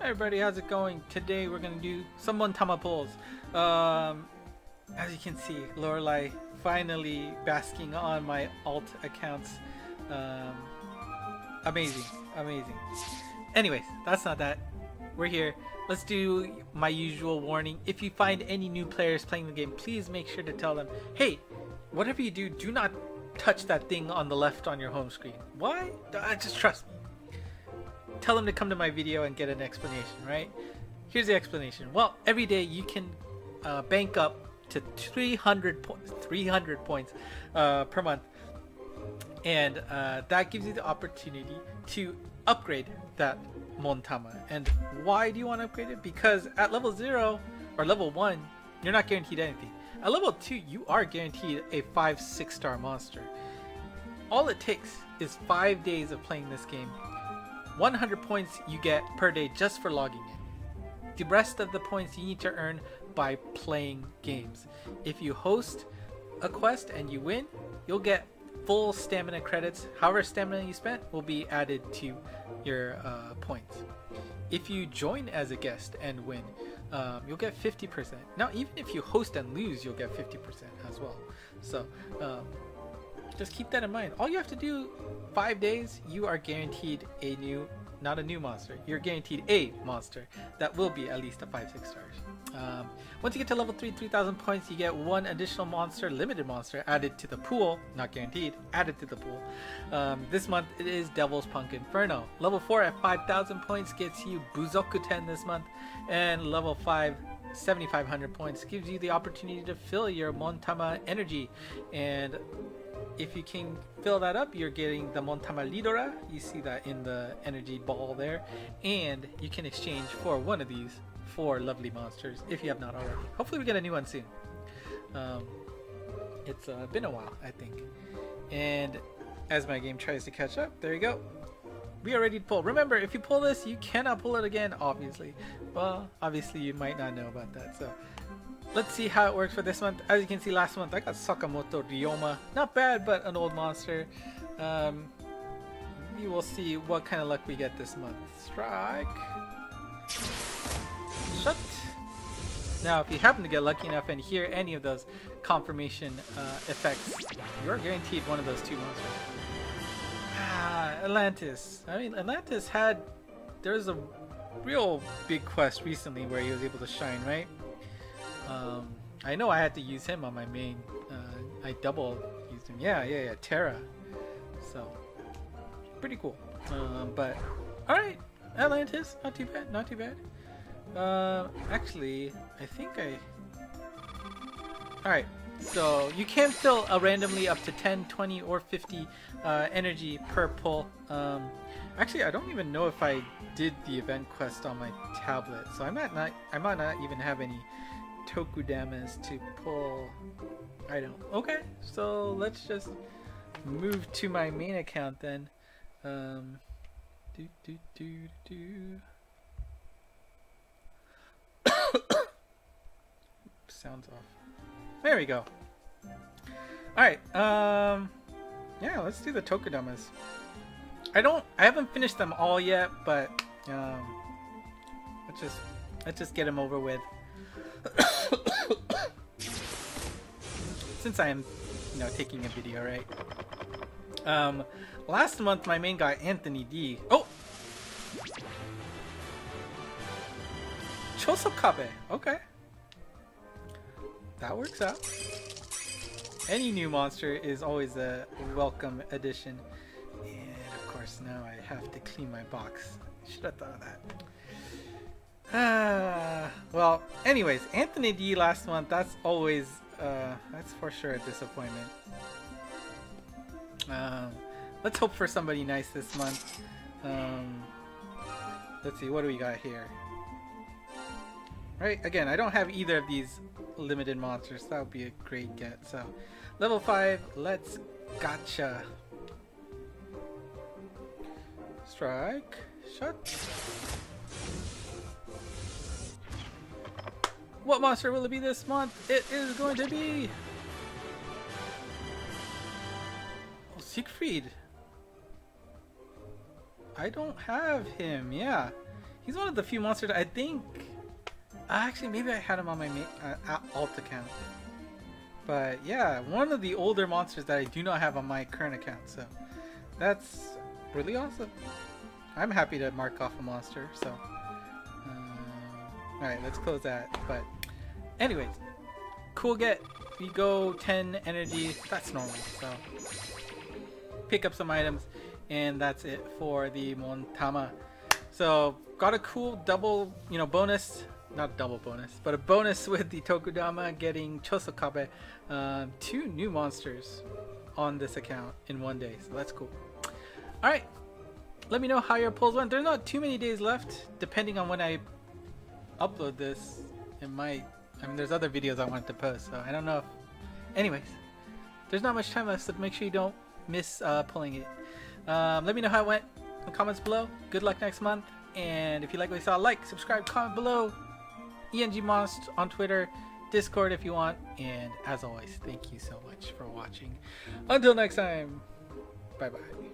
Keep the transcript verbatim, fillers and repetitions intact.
Hey everybody, how's it going? Today we're gonna do some Montama pulls. Um, as you can see, Lorelai finally basking on my alt accounts. Um, amazing, amazing. Anyways, that's not that. We're here. Let's do my usual warning. If you find any new players playing the game, please make sure to tell them, hey, whatever you do, do not touch that thing on the left on your home screen. Why? Uh, just trust me. Tell them to come to my video and get an explanation, right? Here's the explanation. Well, every day you can uh, bank up to three hundred points uh, per month, and uh, that gives you the opportunity to upgrade that Montama. And why do you want to upgrade it? Because at level zero or level one, you're not guaranteed anything. At level two, you are guaranteed a five, six star monster. All it takes is five days of playing this game. one hundred points you get per day just for logging in. The rest of the points you need to earn by playing games. If you host a quest and you win, you'll get full stamina credits. However stamina you spent will be added to your uh, points. If you join as a guest and win, um, you'll get fifty percent. Now even if you host and lose, you'll get fifty percent as well. So um, just keep that in mind. All you have to do, five days, you are guaranteed a new, not a new monster, you're guaranteed a monster that will be at least a five, six stars. Um, once you get to level three, three thousand points, you get one additional monster, limited monster, added to the pool, not guaranteed, added to the pool. Um, this month it is Devil's Punk Inferno. Level four at five thousand points gets you Buzokuten this month, and level five, seventy-five hundred points gives you the opportunity to fill your Montama energy, and if you can fill that up, you're getting the Montama Lidora. You see that in the energy ball there, and you can exchange for one of these four lovely monsters if you have not already. Hopefully we get a new one soon. Um, it's uh, been a while, I think. And as my game tries to catch up, there you go. We are ready to pull. Remember, if you pull this, you cannot pull it again, obviously. Well, obviously you might not know about that, so let's see how it works for this month. As you can see, last month I got Sakamoto Ryoma. Not bad, but an old monster. Um, we will see what kind of luck we get this month. Strike. Shut. Now, if you happen to get lucky enough and hear any of those confirmation uh, effects, you're guaranteed one of those two monsters. Ah, Atlantis. I mean, Atlantis had... There was a real big quest recently where he was able to shine, right? Um, I know I had to use him on my main. Uh, I double used him. Yeah, yeah, yeah. Terra. So, pretty cool. Um, but, alright. Atlantis. Not too bad. Not too bad. Uh, actually, I think I... Alright. So, you can fill uh, randomly up to ten, twenty, or fifty uh, energy per pull. Um, actually, I don't even know if I did the event quest on my tablet. So, I might not, I might not even have any Tokudamas to pull. I don't. Okay, so let's just move to my main account then. Um, do do do do. Sounds off. There we go. All right. Um, yeah, let's do the Tokudamas. I don't. I haven't finished them all yet, but um, let's just let's just get them over with. Since I am, you know, taking a video, right? Um, last month my main guy Anthony D. Oh, Chosokabe. Okay, that works out. Any new monster is always a welcome addition. And of course now I have to clean my box. Should have thought of that. Ah, well, anyways, Anthony D last month, that's always, uh, that's for sure a disappointment. Um, let's hope for somebody nice this month. Um, let's see, what do we got here? Right, again, I don't have either of these limited monsters. That would be a great get, so. Level five, let's gotcha. Strike, shut. What monster will it be this month? It is going to be... Oh, Siegfried. I don't have him, yeah. He's one of the few monsters I think... Actually, maybe I had him on my uh, alt account. But yeah, one of the older monsters that I do not have on my current account. So that's really awesome. I'm happy to mark off a monster. So um, alright, let's close that. But anyways, cool get. We go ten energy. That's normal. So pick up some items. And that's it for the Montama. So got a cool double, you know, bonus. Not double bonus, but a bonus with the Tokudama, getting Chosokabe, uh, two new monsters on this account in one day, so that's cool. Alright, let me know how your polls went. There's not too many days left, depending on when I upload this. It might, I mean, there's other videos I wanted to post, so I don't know if, anyways, there's not much time left, so make sure you don't miss uh, pulling it. Um, let me know how it went in the comments below. Good luck next month, and if you like what you saw, like, subscribe, comment below. ENGMonst on Twitter, Discord if you want, and as always, thank you so much for watching. Until next time, bye bye.